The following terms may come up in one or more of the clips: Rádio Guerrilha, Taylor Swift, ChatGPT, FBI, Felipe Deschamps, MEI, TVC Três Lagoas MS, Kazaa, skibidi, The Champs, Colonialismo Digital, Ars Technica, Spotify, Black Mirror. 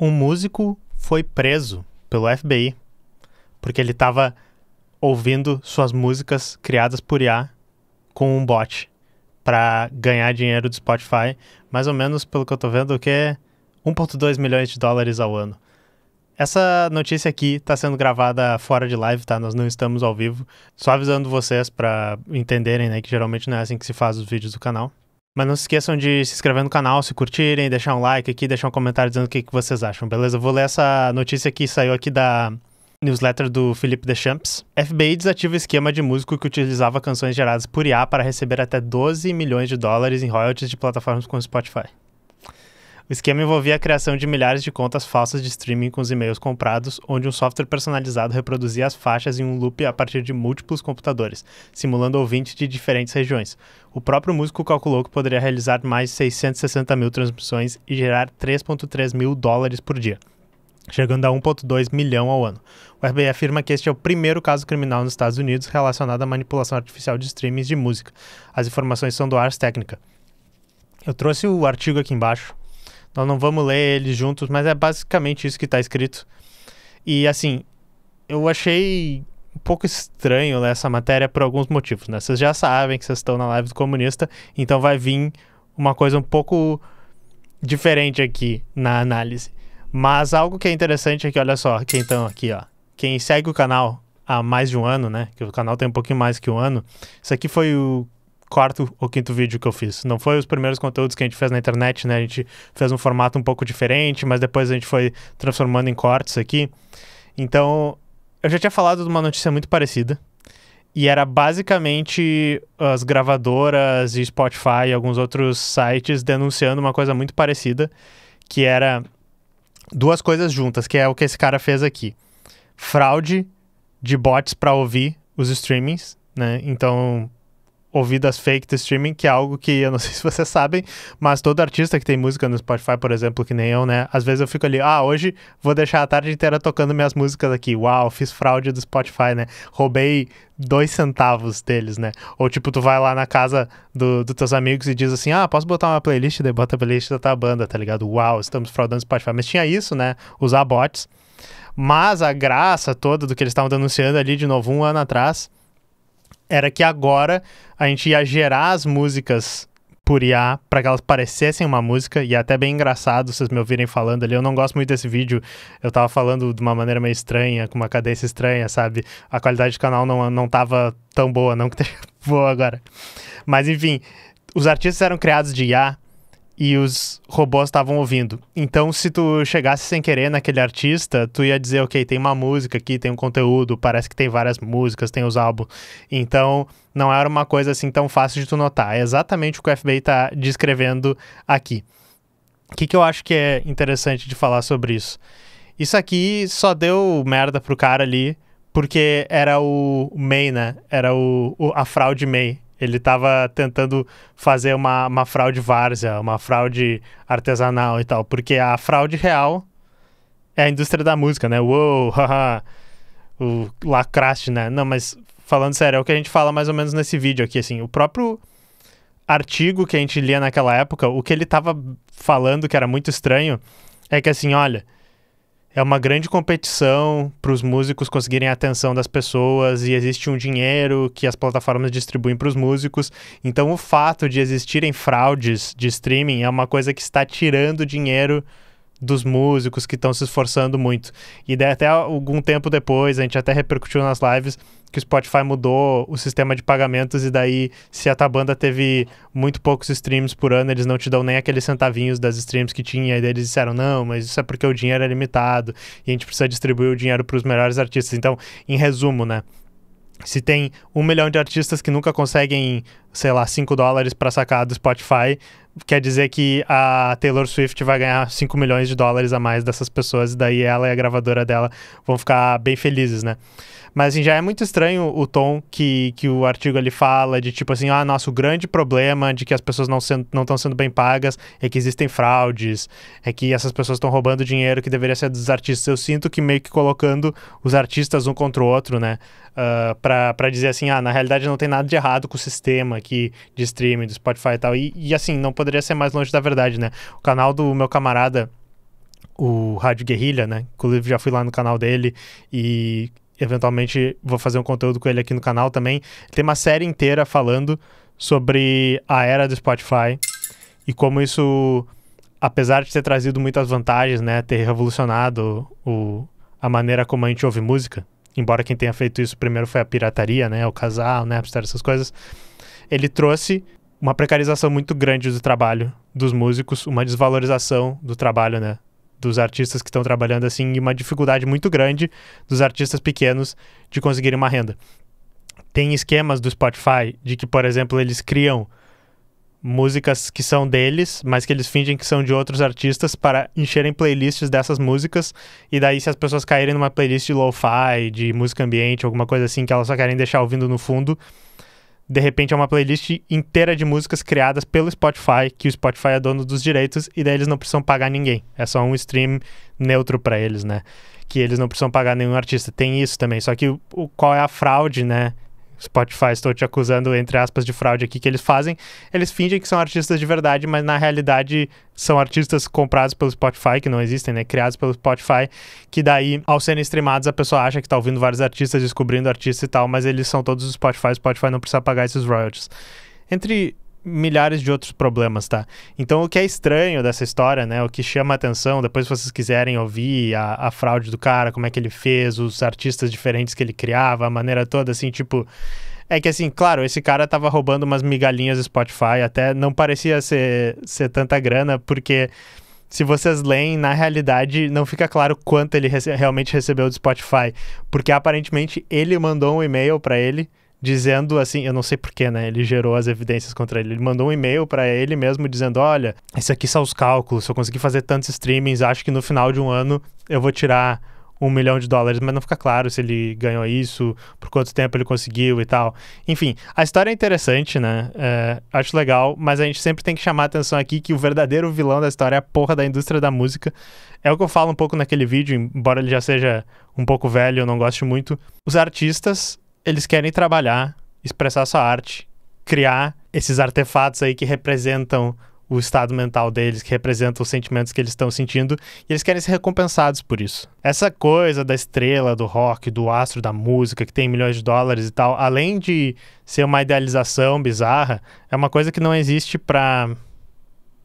Um músico foi preso pelo FBI porque ele estava ouvindo suas músicas criadas por IA com um bot para ganhar dinheiro do Spotify, mais ou menos, pelo que eu tô vendo, que é 1,2 milhões de dólares ao ano. Essa notícia aqui está sendo gravada fora de live, tá? Nós não estamos ao vivo. Só avisando vocês para entenderem, né, que geralmente não é assim que se faz os vídeos do canal. Mas não se esqueçam de se inscrever no canal, se curtirem, deixar um like aqui, deixar um comentário dizendo o que vocês acham, beleza? Eu vou ler essa notícia que saiu aqui da newsletter do Felipe Deschamps. FBI desativa esquema de músico que utilizava canções geradas por IA para receber até 12 milhões de dólares em royalties de plataformas como Spotify. O esquema envolvia a criação de milhares de contas falsas de streaming com os e-mails comprados, onde um software personalizado reproduzia as faixas em um loop a partir de múltiplos computadores, simulando ouvintes de diferentes regiões. O próprio músico calculou que poderia realizar mais de 660 mil transmissões e gerar 3,3 mil dólares por dia, chegando a 1,2 milhão ao ano. O FBI afirma que este é o primeiro caso criminal nos Estados Unidos relacionado à manipulação artificial de streamings de música. As informações são do Ars Technica. Eu trouxe o artigo aqui embaixo. Nós não vamos ler eles juntos, mas é basicamente isso que está escrito. E, assim, eu achei um pouco estranho ler essa matéria por alguns motivos, né? Vocês já sabem que vocês estão na live do comunista, então vai vir uma coisa um pouco diferente aqui na análise. Mas algo que é interessante é que, olha só, quem estão aqui, ó. Quem segue o canal há mais de um ano, né? Que o canal tem um pouquinho mais que um ano. Isso aqui foi o 4º ou 5º vídeo que eu fiz. Não foi os primeiros conteúdos que a gente fez na internet, né? A gente fez um formato um pouco diferente, mas depois a gente foi transformando em cortes aqui. Então, eu já tinha falado de uma notícia muito parecida. E era basicamente as gravadoras e Spotify e alguns outros sites denunciando uma coisa muito parecida, que era duas coisas juntas, que é o que esse cara fez aqui. Fraude de bots para ouvir os streamings, né? Então, ouvidas fake do streaming, que é algo que eu não sei se vocês sabem, mas todo artista que tem música no Spotify, por exemplo, que nem eu, né? Às vezes eu fico ali, ah, hoje vou deixar a tarde inteira tocando minhas músicas aqui. Uau, fiz fraude do Spotify, né? Roubei 2 centavos deles, né? Ou tipo, tu vai lá na casa dos teus amigos e diz assim, ah, posso botar uma playlist? Daí bota a playlist da tua banda, tá ligado? Uau, estamos fraudando o Spotify. Mas tinha isso, né? Usar bots. Mas a graça toda do que eles estavam denunciando ali, de novo, um ano atrás, era que agora a gente ia gerar as músicas por IA para que elas parecessem uma música. E é até bem engraçado vocês me ouvirem falando ali. Eu não gosto muito desse vídeo. Eu tava falando de uma maneira meio estranha, com uma cadência estranha, sabe? A qualidade do canal não tava tão boa, não que tá boa agora. Mas enfim, os artistas eram criados de IA e os robôs estavam ouvindo. Então, se tu chegasse sem querer naquele artista, tu ia dizer, ok, tem uma música aqui, tem um conteúdo, parece que tem várias músicas, tem os álbuns. Então, não era uma coisa assim tão fácil de tu notar. É exatamente o que o FBI tá descrevendo aqui. O que eu acho que é interessante de falar sobre isso? Isso aqui só deu merda pro cara ali, porque era o MEI, né? Era a fraude MEI. Ele estava tentando fazer uma fraude várzea, uma fraude artesanal e tal. Porque a fraude real é a indústria da música, né? Uou, haha, o lacraste, né? Não, mas falando sério, é o que a gente fala mais ou menos nesse vídeo aqui, assim. O próprio artigo que a gente lia naquela época, o que ele estava falando que era muito estranho é que, assim, olha, é uma grande competição para os músicos conseguirem a atenção das pessoas e existe um dinheiro que as plataformas distribuem para os músicos. Então, o fato de existirem fraudes de streaming é uma coisa que está tirando dinheiro dos músicos que estão se esforçando muito. E daí, até algum tempo depois, a gente até repercutiu nas lives que o Spotify mudou o sistema de pagamentos e daí, se a tua banda teve muito poucos streams por ano, eles não te dão nem aqueles centavinhos das streams que tinha, e daí eles disseram, não, mas isso é porque o dinheiro é limitado, e a gente precisa distribuir o dinheiro para os melhores artistas. Então, em resumo, né, se tem 1 milhão de artistas que nunca conseguem, sei lá, 5 dólares para sacar do Spotify, quer dizer que a Taylor Swift vai ganhar 5 milhões de dólares a mais dessas pessoas, e daí ela e a gravadora dela vão ficar bem felizes, né? Mas, assim, já é muito estranho o tom que o artigo ali fala, de tipo assim, ah, nosso grande problema de que as pessoas não estão sendo bem pagas é que existem fraudes, é que essas pessoas estão roubando dinheiro que deveria ser dos artistas. Eu sinto que meio que colocando os artistas um contra o outro, né? Pra dizer assim, ah, na realidade não tem nada de errado com o sistema aqui de streaming, do Spotify e tal. E assim, não poderia ser mais longe da verdade, né? O canal do meu camarada, o Rádio Guerrilha, né? Inclusive já fui lá no canal dele e eventualmente vou fazer um conteúdo com ele aqui no canal também. Tem uma série inteira falando sobre a era do Spotify e como isso, apesar de ter trazido muitas vantagens, né? Ter revolucionado a maneira como a gente ouve música, embora quem tenha feito isso primeiro foi a pirataria, né? O Kazaa, né? Essas coisas. Ele trouxe uma precarização muito grande do trabalho dos músicos, uma desvalorização do trabalho, né? Dos artistas que estão trabalhando assim, e uma dificuldade muito grande dos artistas pequenos de conseguirem uma renda. Tem esquemas do Spotify de que, por exemplo, eles criam músicas que são deles, mas que eles fingem que são de outros artistas para encherem playlists dessas músicas, e daí se as pessoas caírem numa playlist de lo-fi, de música ambiente, alguma coisa assim, que elas só querem deixar ouvindo no fundo, de repente é uma playlist inteira de músicas criadas pelo Spotify, que o Spotify é dono dos direitos, e daí eles não precisam pagar ninguém. É só um stream neutro para eles, né? Que eles não precisam pagar nenhum artista. Tem isso também. Só que qual é a fraude, né? Spotify, estou te acusando, entre aspas, de fraude aqui, que eles fazem. Eles fingem que são artistas de verdade, mas na realidade são artistas comprados pelo Spotify, que não existem, né? Criados pelo Spotify, que daí, ao serem streamados, a pessoa acha que está ouvindo vários artistas, descobrindo artistas e tal, mas eles são todos do Spotify, o Spotify não precisa pagar esses royalties. Entre milhares de outros problemas, tá? Então, o que é estranho dessa história, né? O que chama a atenção, depois se vocês quiserem ouvir a fraude do cara, como é que ele fez, os artistas diferentes que ele criava, a maneira toda, assim, tipo... É que, assim, claro, esse cara tava roubando umas migalhinhas do Spotify, até não parecia ser tanta grana, porque... Se vocês leem, na realidade, não fica claro quanto ele realmente recebeu do Spotify, porque aparentemente ele mandou um e-mail pra ele, dizendo assim, eu não sei porquê, né? Ele gerou as evidências contra ele. Ele mandou um e-mail pra ele mesmo dizendo, olha, isso aqui são os cálculos, se eu conseguir fazer tantos streamings, acho que no final de um ano eu vou tirar $1 milhão, mas não fica claro se ele ganhou isso, por quanto tempo ele conseguiu e tal. Enfim, a história é interessante, né? Acho legal, mas a gente sempre tem que chamar a atenção aqui que o verdadeiro vilão da história é a porra da indústria da música. É o que eu falo um pouco naquele vídeo, embora ele já seja um pouco velho, eu não gosto muito. Os artistas... Eles querem trabalhar, expressar sua arte, criar esses artefatos aí que representam o estado mental deles, que representam os sentimentos que eles estão sentindo, e eles querem ser recompensados por isso. Essa coisa da estrela, do rock, do astro, da música, que tem $milhões e tal, além de ser uma idealização bizarra, é uma coisa que não existe para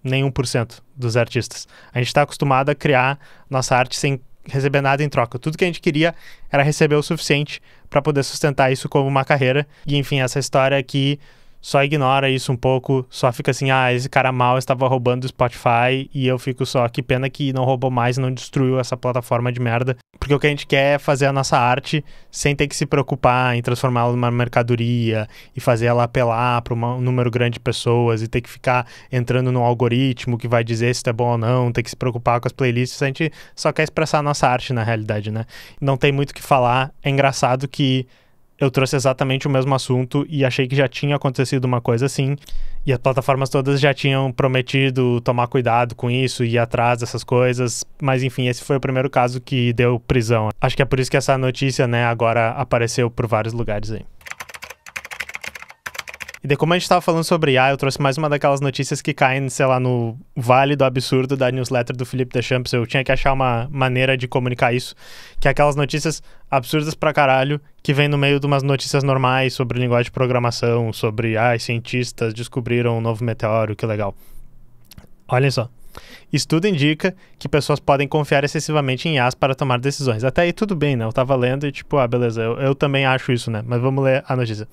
nenhum % dos artistas. A gente está acostumado a criar nossa arte sem receber nada em troca. Tudo que a gente queria era receber o suficiente para poder sustentar isso como uma carreira. E enfim, essa história aqui só ignora isso um pouco, só fica assim, ah, esse cara mal estava roubando o Spotify e eu fico só, que pena que não roubou mais, não destruiu essa plataforma de merda. Porque o que a gente quer é fazer a nossa arte sem ter que se preocupar em transformá-la numa mercadoria e fazer ela apelar para um número grande de pessoas e ter que ficar entrando num algoritmo que vai dizer se tá bom ou não, ter que se preocupar com as playlists. A gente só quer expressar a nossa arte na realidade, né? Não tem muito o que falar. É engraçado que eu trouxe exatamente o mesmo assunto e achei que já tinha acontecido uma coisa assim, e as plataformas todas já tinham prometido tomar cuidado com isso e ir atrás dessas coisas, mas enfim, esse foi o primeiro caso que deu prisão. Acho que é por isso que essa notícia, né, agora apareceu por vários lugares aí. E daí, como a gente estava falando sobre IA, eu trouxe mais uma daquelas notícias que caem, sei lá, no vale do absurdo da newsletter do Felipe Deschamps. Eu tinha que achar uma maneira de comunicar isso, que é aquelas notícias absurdas pra caralho, que vem no meio de umas notícias normais sobre linguagem de programação, sobre, ah, cientistas descobriram um novo meteoro, que legal. Olhem só. Estudo indica que pessoas podem confiar excessivamente em IAs para tomar decisões. Até aí tudo bem, né? Eu tava lendo e tipo, ah, beleza, eu também acho isso, né? Mas vamos ler a notícia.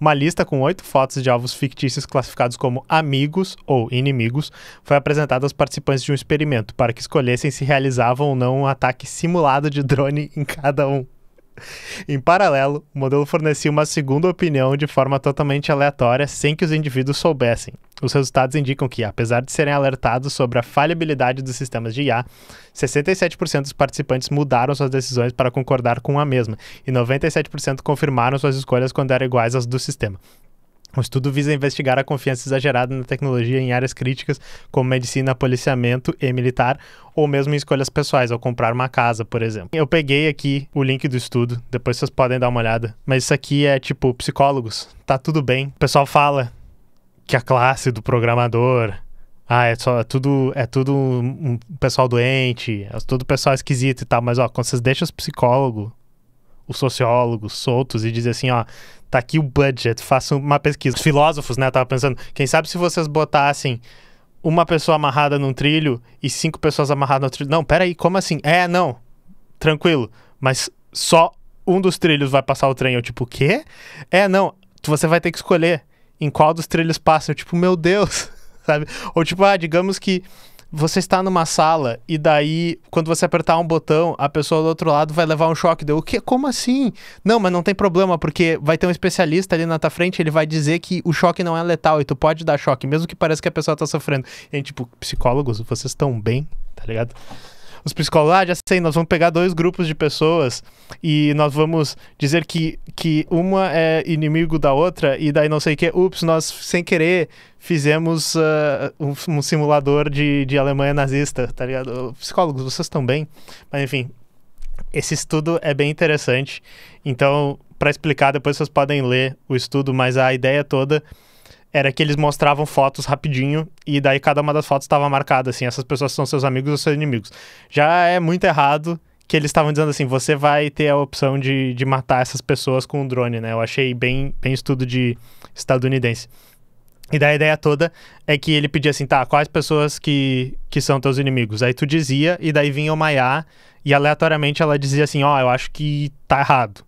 Uma lista com 8 fotos de alvos fictícios classificados como amigos ou inimigos foi apresentada aos participantes de um experimento para que escolhessem se realizavam ou não um ataque simulado de drone em cada um. Em paralelo, o modelo fornecia uma segunda opinião de forma totalmente aleatória, sem que os indivíduos soubessem. Os resultados indicam que, apesar de serem alertados sobre a falhabilidade dos sistemas de IA, 67% dos participantes mudaram suas decisões para concordar com a mesma, e 97% confirmaram suas escolhas quando eram iguais às do sistema. O estudo visa investigar a confiança exagerada na tecnologia em áreas críticas como medicina, policiamento e militar, ou mesmo em escolhas pessoais, ao comprar uma casa, por exemplo. Eu peguei aqui o link do estudo, depois vocês podem dar uma olhada. Mas isso aqui é tipo psicólogos, tá tudo bem. O pessoal fala que a classe do programador Ah, é tudo um pessoal doente, é tudo pessoal esquisito e tal, mas ó, quando vocês deixam os psicólogos, os sociólogos soltos e dizem assim, ó, tá aqui o budget, façam uma pesquisa. Os filósofos, né, eu tava pensando, quem sabe se vocês botassem uma pessoa amarrada num trilho e 5 pessoas amarradas no trilho. Não, peraí, como assim? É, não, tranquilo, mas só um dos trilhos vai passar o trem. Eu tipo, o quê? É, não, você vai ter que escolher em qual dos trilhos passa. Eu tipo, meu Deus... Sabe? Ou tipo, ah, digamos que você está numa sala e daí quando você apertar um botão, a pessoa do outro lado vai levar um choque. Deu, o quê? Como assim? Não, mas não tem problema, porque vai ter um especialista ali na tua frente, ele vai dizer que o choque não é letal e tu pode dar choque, mesmo que pareça que a pessoa tá sofrendo. E aí, tipo, psicólogos, vocês estão bem? Tá ligado? Os psicólogos, ah, já sei, nós vamos pegar 2 grupos de pessoas e nós vamos dizer que uma é inimigo da outra e daí não sei o que, ups, nós sem querer fizemos um simulador de Alemanha nazista, tá ligado? Psicólogos, vocês estão bem? Mas enfim, esse estudo é bem interessante, então para explicar depois vocês podem ler o estudo, mas a ideia toda... era que eles mostravam fotos rapidinho e daí cada uma das fotos estava marcada, assim, essas pessoas são seus amigos ou seus inimigos. Já é muito errado que eles estavam dizendo assim, você vai ter a opção de matar essas pessoas com um drone, né? Eu achei bem estudo de estadunidense. E daí a ideia toda é que ele pedia assim, tá, quais pessoas que são teus inimigos? Aí tu dizia e daí vinha uma IA e aleatoriamente ela dizia assim, ó, eu acho que tá errado.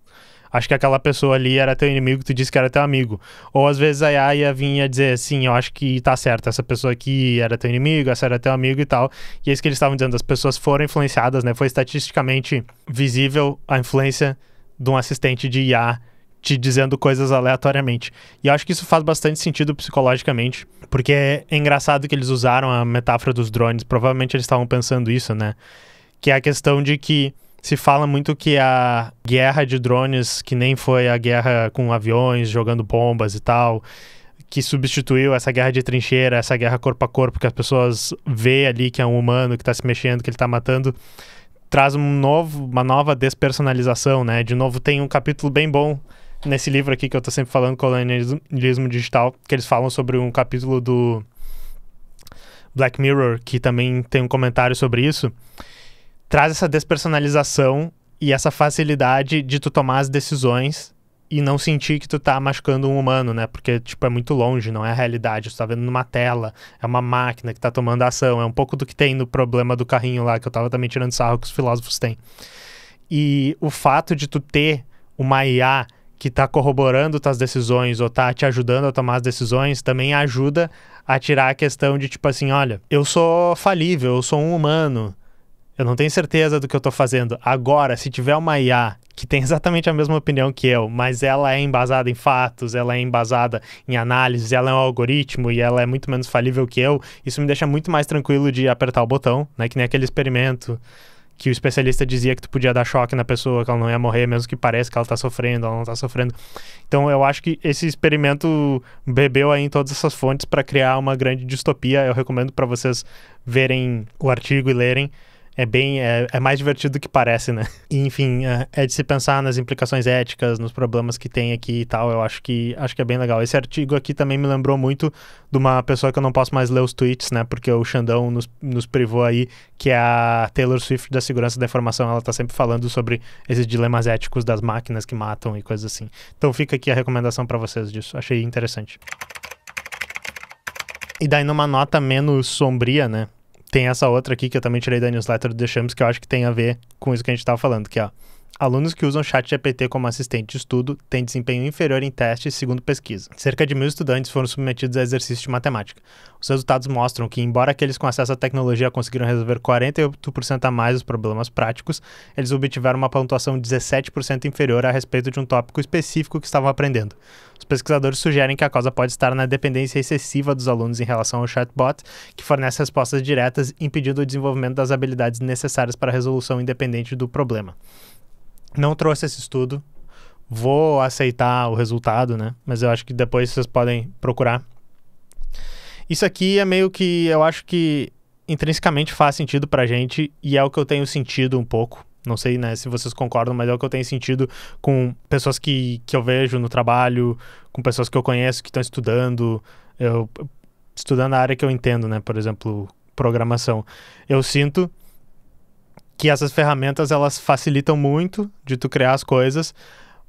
Acho que aquela pessoa ali era teu inimigo, tu disse que era teu amigo. Ou às vezes a IA ia vir e dizer assim, eu acho que tá certo, essa pessoa aqui era teu inimigo, essa era teu amigo e tal. E é isso que eles estavam dizendo, as pessoas foram influenciadas, né? Foi estatisticamente visível a influência de um assistente de IA te dizendo coisas aleatoriamente. E eu acho que isso faz bastante sentido psicologicamente, porque é engraçado que eles usaram a metáfora dos drones, provavelmente eles estavam pensando isso, né? Que é a questão de que se fala muito que a guerra de drones, que nem foi a guerra com aviões, jogando bombas e tal, que substituiu essa guerra de trincheira, essa guerra corpo a corpo, que as pessoas vê ali que é um humano que tá se mexendo, que ele tá matando, traz uma nova despersonalização, né? De novo, tem um capítulo bem bom nesse livro aqui que eu tô sempre falando, Colonialismo Digital, que eles falam sobre um capítulo do Black Mirror, que também tem um comentário sobre isso. Traz essa despersonalização e essa facilidade de tu tomar as decisões e não sentir que tu tá machucando um humano, né? Porque, tipo, é muito longe, não é a realidade. Tu tá vendo numa tela, é uma máquina que tá tomando ação. É um pouco do que tem no problema do carrinho lá, que eu tava também tirando sarro, que os filósofos têm. E o fato de tu ter uma IA que tá corroborando tuas decisões ou tá te ajudando a tomar as decisões também ajuda a tirar a questão de, tipo assim, olha, eu sou falível, eu sou um humano. Eu não tenho certeza do que eu tô fazendo. Agora, se tiver uma IA que tem exatamente a mesma opinião que eu, mas ela é embasada em fatos, ela é embasada em análises, ela é um algoritmo e ela é muito menos falível que eu, isso me deixa muito mais tranquilo de apertar o botão, né? Que nem aquele experimento que o especialista dizia que tu podia dar choque na pessoa, que ela não ia morrer, mesmo que pareça que ela tá sofrendo, ela não tá sofrendo. Então, eu acho que esse experimento bebeu aí em todas essas fontes para criar uma grande distopia. Eu recomendo para vocês verem o artigo e lerem. É mais divertido do que parece, né? E, enfim, é de se pensar nas implicações éticas, nos problemas que tem aqui e tal. Eu acho que é bem legal. Esse artigo aqui também me lembrou muito de uma pessoa que eu não posso mais ler os tweets, né? Porque o Xandão nos privou aí, que é a Taylor Swift da Segurança da Informação. Ela tá sempre falando sobre esses dilemas éticos das máquinas que matam e coisas assim. Então fica aqui a recomendação pra vocês disso. Achei interessante. E daí numa nota menos sombria, né? Tem essa outra aqui que eu também tirei da newsletter do The Champs, que eu acho que tem a ver com isso que a gente estava falando, que ó, alunos que usam ChatGPT como assistente de estudo têm desempenho inferior em testes, segundo pesquisa. Cerca de 1000 estudantes foram submetidos a exercícios de matemática. Os resultados mostram que, embora aqueles com acesso à tecnologia conseguiram resolver 48% a mais os problemas práticos, eles obtiveram uma pontuação 17% inferior a respeito de um tópico específico que estavam aprendendo. Os pesquisadores sugerem que a causa pode estar na dependência excessiva dos alunos em relação ao chatbot, que fornece respostas diretas, impedindo o desenvolvimento das habilidades necessárias para a resolução independente do problema. Não trouxe esse estudo, vou aceitar o resultado, né? Mas eu acho que depois vocês podem procurar. Isso aqui é meio que, eu acho que intrinsecamente faz sentido pra gente e é o que eu tenho sentido um pouco. Não sei, né, se vocês concordam, mas é o que eu tenho sentido com pessoas que eu vejo no trabalho, com pessoas que eu conheço que estão estudando. Eu estudando a área que eu entendo, né? Por exemplo, programação. Eu sinto que essas ferramentas, elas facilitam muito de tu criar as coisas,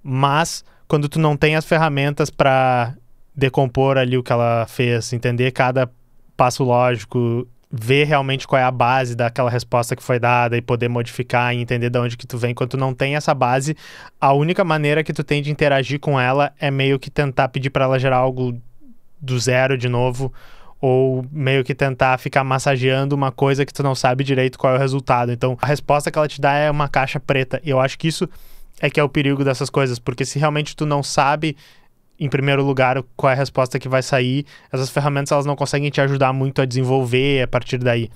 mas quando tu não tem as ferramentas para decompor ali o que ela fez, entender cada passo lógico, ver realmente qual é a base daquela resposta que foi dada e poder modificar e entender de onde que tu vem. Quando tu não tem essa base, a única maneira que tu tem de interagir com ela é meio que tentar pedir para ela gerar algo do zero de novo, ou meio que tentar ficar massageando uma coisa que tu não sabe direito qual é o resultado. Então, a resposta que ela te dá é uma caixa preta. E eu acho que isso é que é o perigo dessas coisas, porque se realmente tu não sabe, em primeiro lugar, qual é a resposta que vai sair, essas ferramentas, elas não conseguem te ajudar muito a desenvolver a partir daí.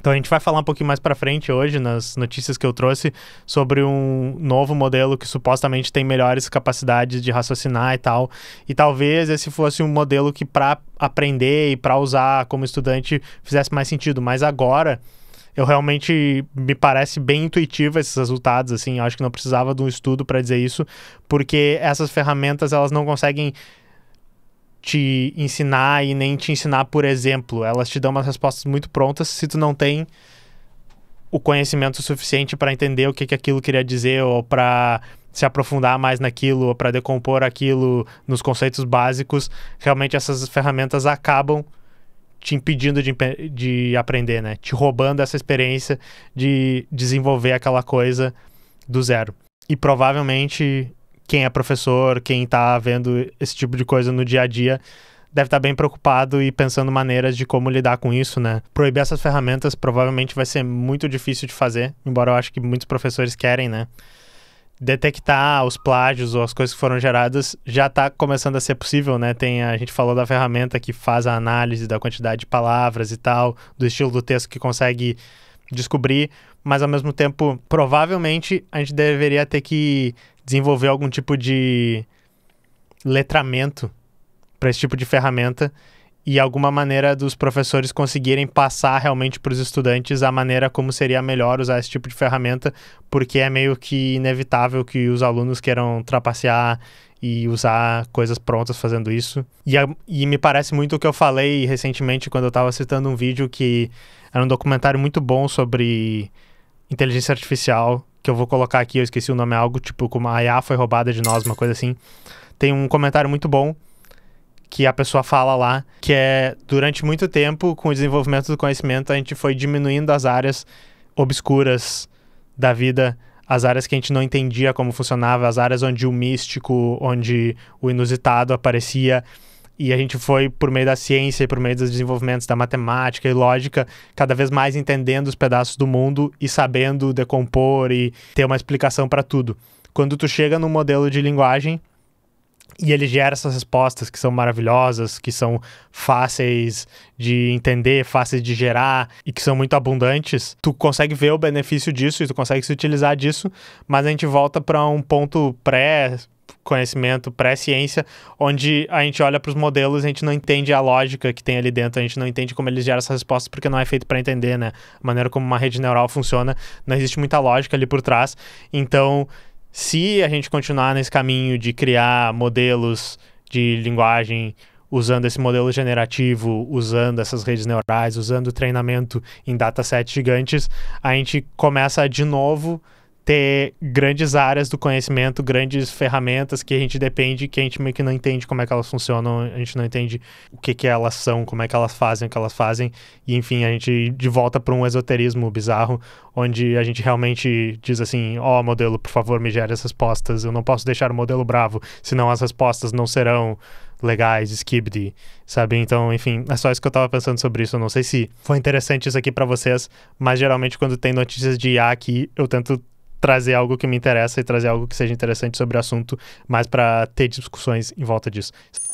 Então a gente vai falar um pouquinho mais pra frente hoje, nas notícias que eu trouxe, sobre um novo modelo que supostamente tem melhores capacidades de raciocinar e tal. E talvez esse fosse um modelo que pra aprender e pra usar como estudante fizesse mais sentido. Mas agora, eu realmente, me parece bem intuitivo esses resultados, assim. Eu acho que não precisava de um estudo pra dizer isso, porque essas ferramentas, elas não conseguem te ensinar e nem te ensinar por exemplo. Elas te dão umas respostas muito prontas se tu não tem o conhecimento suficiente para entender o que que aquilo queria dizer, ou para se aprofundar mais naquilo, ou para decompor aquilo nos conceitos básicos. Realmente essas ferramentas acabam te impedindo de aprender, né? Te roubando essa experiência de desenvolver aquela coisa do zero. E provavelmente quem é professor, quem está vendo esse tipo de coisa no dia a dia, deve estar bem preocupado e pensando maneiras de como lidar com isso, né? Proibir essas ferramentas provavelmente vai ser muito difícil de fazer, embora eu acho que muitos professores querem, né? Detectar os plágios ou as coisas que foram geradas já está começando a ser possível, né? A gente falou da ferramenta que faz a análise da quantidade de palavras e tal, do estilo do texto que consegue descobrir, mas ao mesmo tempo, provavelmente, a gente deveria ter que desenvolver algum tipo de letramento para esse tipo de ferramenta e alguma maneira dos professores conseguirem passar realmente para os estudantes a maneira como seria melhor usar esse tipo de ferramenta, porque é meio que inevitável que os alunos queiram trapacear e usar coisas prontas fazendo isso. E me parece muito o que eu falei recentemente quando eu estava citando um vídeo que era um documentário muito bom sobre inteligência artificial, que eu vou colocar aqui, eu esqueci o nome, é algo tipo como a IA foi roubada de nós, uma coisa assim. Tem um comentário muito bom que a pessoa fala lá, que é: durante muito tempo, com o desenvolvimento do conhecimento, a gente foi diminuindo as áreas obscuras da vida, as áreas que a gente não entendia como funcionava, as áreas onde o místico, onde o inusitado aparecia. E a gente foi, por meio da ciência e por meio dos desenvolvimentos da matemática e lógica, cada vez mais entendendo os pedaços do mundo e sabendo decompor e ter uma explicação para tudo. Quando tu chega num modelo de linguagem e ele gera essas respostas que são maravilhosas, que são fáceis de entender, fáceis de gerar e que são muito abundantes, tu consegue ver o benefício disso e tu consegue se utilizar disso, mas a gente volta para um ponto pré-conhecimento, pré-ciência, onde a gente olha para os modelos e a gente não entende a lógica que tem ali dentro, a gente não entende como eles geram essas respostas, porque não é feito para entender, né? A maneira como uma rede neural funciona, não existe muita lógica ali por trás. Então, se a gente continuar nesse caminho de criar modelos de linguagem usando esse modelo generativo, usando essas redes neurais, usando treinamento em datasets gigantes, a gente começa de novo ter grandes áreas do conhecimento, grandes ferramentas que a gente depende, que a gente meio que não entende como é que elas funcionam, a gente não entende o que que elas são, como é que elas fazem o que elas fazem, e enfim, a gente de volta para um esoterismo bizarro, onde a gente realmente diz assim: ó, modelo, por favor, me gere as respostas, eu não posso deixar o modelo bravo, senão as respostas não serão legais, skibidi, sabe? Então, enfim, é só isso que eu tava pensando sobre isso. Eu não sei se foi interessante isso aqui para vocês, mas geralmente quando tem notícias de IA aqui, eu tento trazer algo que me interessa e trazer algo que seja interessante sobre o assunto, mas para ter discussões em volta disso.